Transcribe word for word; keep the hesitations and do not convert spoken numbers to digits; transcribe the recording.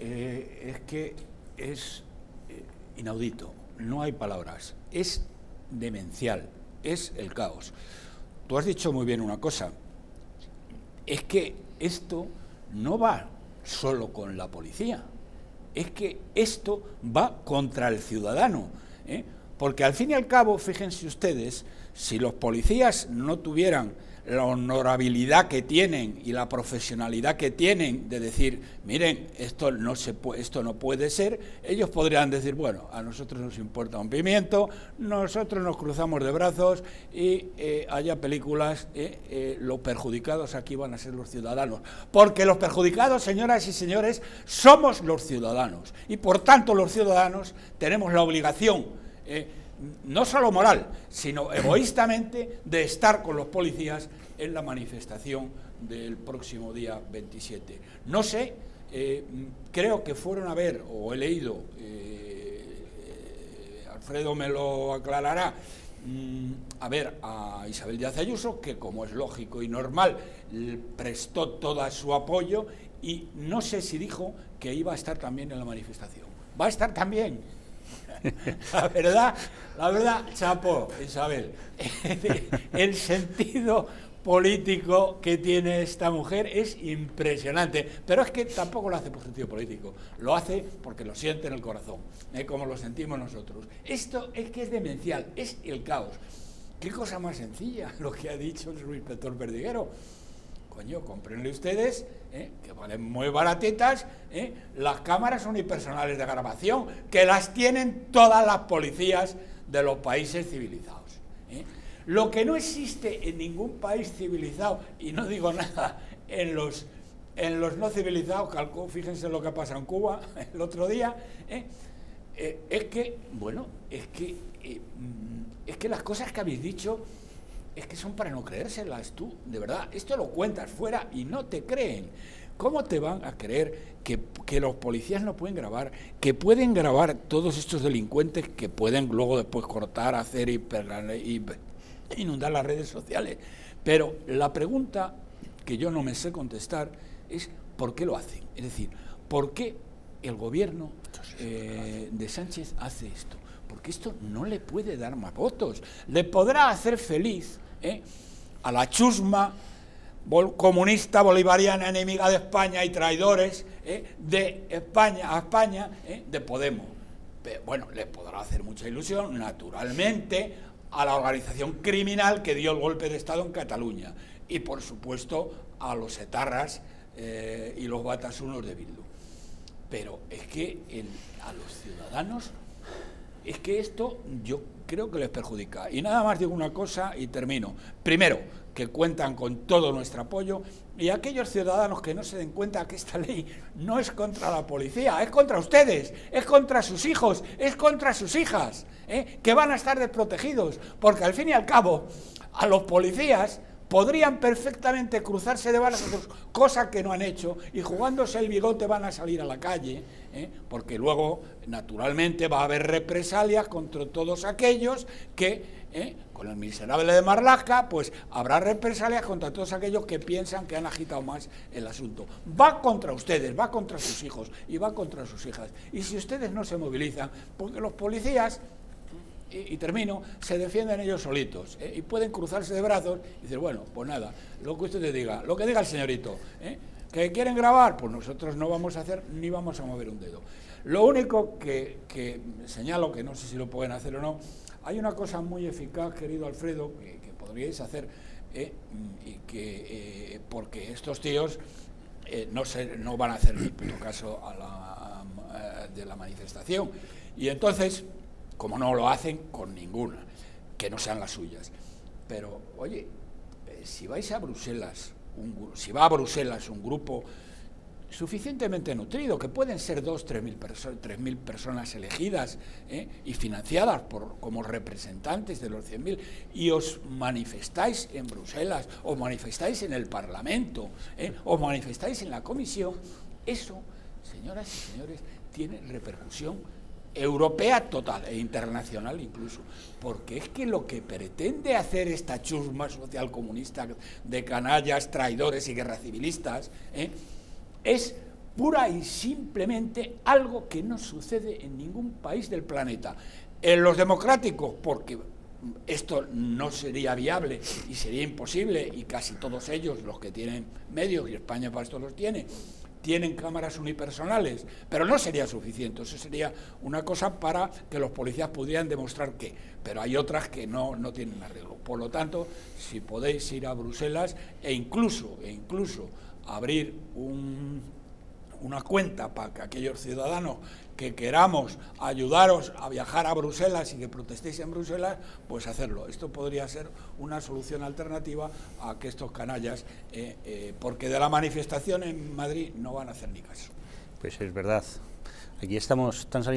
Eh, es que es eh, inaudito, no hay palabras, es demencial, es el caos. Tú has dicho muy bien una cosa, es que esto no va solo con la policía, es que esto va contra el ciudadano, ¿eh? Porque al fin y al cabo, fíjense ustedes, si los policías no tuvieran la honorabilidad que tienen y la profesionalidad que tienen de decir, miren, esto no se puede, esto no puede ser, ellos podrían decir, bueno, a nosotros nos importa un pimiento, nosotros nos cruzamos de brazos y eh, haya películas, eh, eh, los perjudicados aquí van a ser los ciudadanos, porque los perjudicados, señoras y señores, somos los ciudadanos, y por tanto los ciudadanos tenemos la obligación, eh, no solo moral, sino egoístamente, de estar con los policías en la manifestación del próximo día veintisiete. No sé, eh, creo que fueron a ver, o he leído, eh, Alfredo me lo aclarará, mm, a ver a Isabel Díaz Ayuso, que como es lógico y normal, prestó todo su apoyo, y no sé si dijo que iba a estar también en la manifestación. Va a estar también. La verdad, la verdad, chapo, Isabel, el sentido político que tiene esta mujer es impresionante, pero es que tampoco lo hace por sentido político, lo hace porque lo siente en el corazón, ¿eh? Como lo sentimos nosotros. Esto es que es demencial, es el caos. Qué cosa más sencilla lo que ha dicho Luis Pedro Verdiguero. Coño, cómprenle ustedes, ¿eh? Que valen muy baratitas, ¿eh? Las cámaras unipersonales de grabación, que las tienen todas las policías de los países civilizados, ¿eh? Lo que no existe en ningún país civilizado, y no digo nada en los, en los no civilizados, calcó, fíjense lo que ha pasado en Cuba el otro día, ¿eh? Eh, es que, bueno, es que, eh, es que las cosas que habéis dicho... Es que son para no creérselas tú, de verdad. Esto lo cuentas fuera y no te creen. ¿Cómo te van a creer que, que los policías no pueden grabar, que pueden grabar todos estos delincuentes que pueden luego después cortar, hacer y, y inundar las redes sociales? Pero la pregunta que yo no me sé contestar es ¿por qué lo hacen? Es decir, ¿por qué el gobierno eh, de Sánchez hace esto? Porque esto no le puede dar más votos. Le podrá hacer feliz, ¿eh? A la chusma bol comunista bolivariana, enemiga de España y traidores, ¿eh? De España a España, ¿eh? De Podemos. Pero, bueno, le podrá hacer mucha ilusión, naturalmente, a la organización criminal que dio el golpe de Estado en Cataluña. Y, por supuesto, a los etarras eh, y los batasunos de Bildu. Pero es que el, a los ciudadanos... Es que esto yo creo que les perjudica. Y nada más digo una cosa y termino. Primero, que cuentan con todo nuestro apoyo, y aquellos ciudadanos que no se den cuenta que esta ley no es contra la policía, es contra ustedes, es contra sus hijos, es contra sus hijas, ¿eh? Que van a estar desprotegidos, porque al fin y al cabo a los policías podrían perfectamente cruzarse de balazos, cosa que no han hecho, y jugándose el bigote van a salir a la calle, ¿eh? Porque luego, naturalmente, va a haber represalias contra todos aquellos que, ¿eh? Con el miserable de Marlaska, pues habrá represalias contra todos aquellos que piensan que han agitado más el asunto. Va contra ustedes, va contra sus hijos y va contra sus hijas. Y si ustedes no se movilizan, porque los policías... Y, y termino, se defienden ellos solitos, ¿eh? Y pueden cruzarse de brazos y decir, bueno, pues nada, lo que usted te diga, lo que diga el señorito, ¿eh? ¿Que quieren grabar? Pues nosotros no vamos a hacer ni vamos a mover un dedo. Lo único que, que señalo, que no sé si lo pueden hacer o no, hay una cosa muy eficaz, querido Alfredo, que, que podríais hacer, ¿eh? Y que, eh, porque estos tíos eh, no, se, no van a hacer ni puto caso a la, a, de la manifestación. Y entonces... como no lo hacen con ninguna, que no sean las suyas. Pero, oye, eh, si vais a Bruselas, un, si va a Bruselas un grupo suficientemente nutrido, que pueden ser dos, tres mil, perso tres mil personas elegidas, ¿eh? Y financiadas por, como representantes de los cien mil, y os manifestáis en Bruselas, os manifestáis en el Parlamento, ¿eh? Os manifestáis en la Comisión, eso, señoras y señores, tiene repercusión europea total e internacional incluso, porque es que lo que pretende hacer esta chusma social comunista de canallas, traidores y guerra civilistas, ¿eh? Es pura y simplemente algo que no sucede en ningún país del planeta. En los democráticos, porque esto no sería viable y sería imposible, y casi todos ellos, los que tienen medios, y España para esto los tiene, tienen cámaras unipersonales, pero no sería suficiente. Eso sería una cosa para que los policías pudieran demostrar que, pero hay otras que no, no tienen arreglo. Por lo tanto, si podéis ir a Bruselas e incluso, e incluso abrir un, una cuenta para que aquellos ciudadanos que queramos ayudaros a viajar a Bruselas y que protestéis en Bruselas, pues hacerlo. Esto podría ser una solución alternativa a que estos canallas, eh, eh, porque de la manifestación en Madrid no van a hacer ni caso. Pues es verdad. Aquí estamos tan saliendo.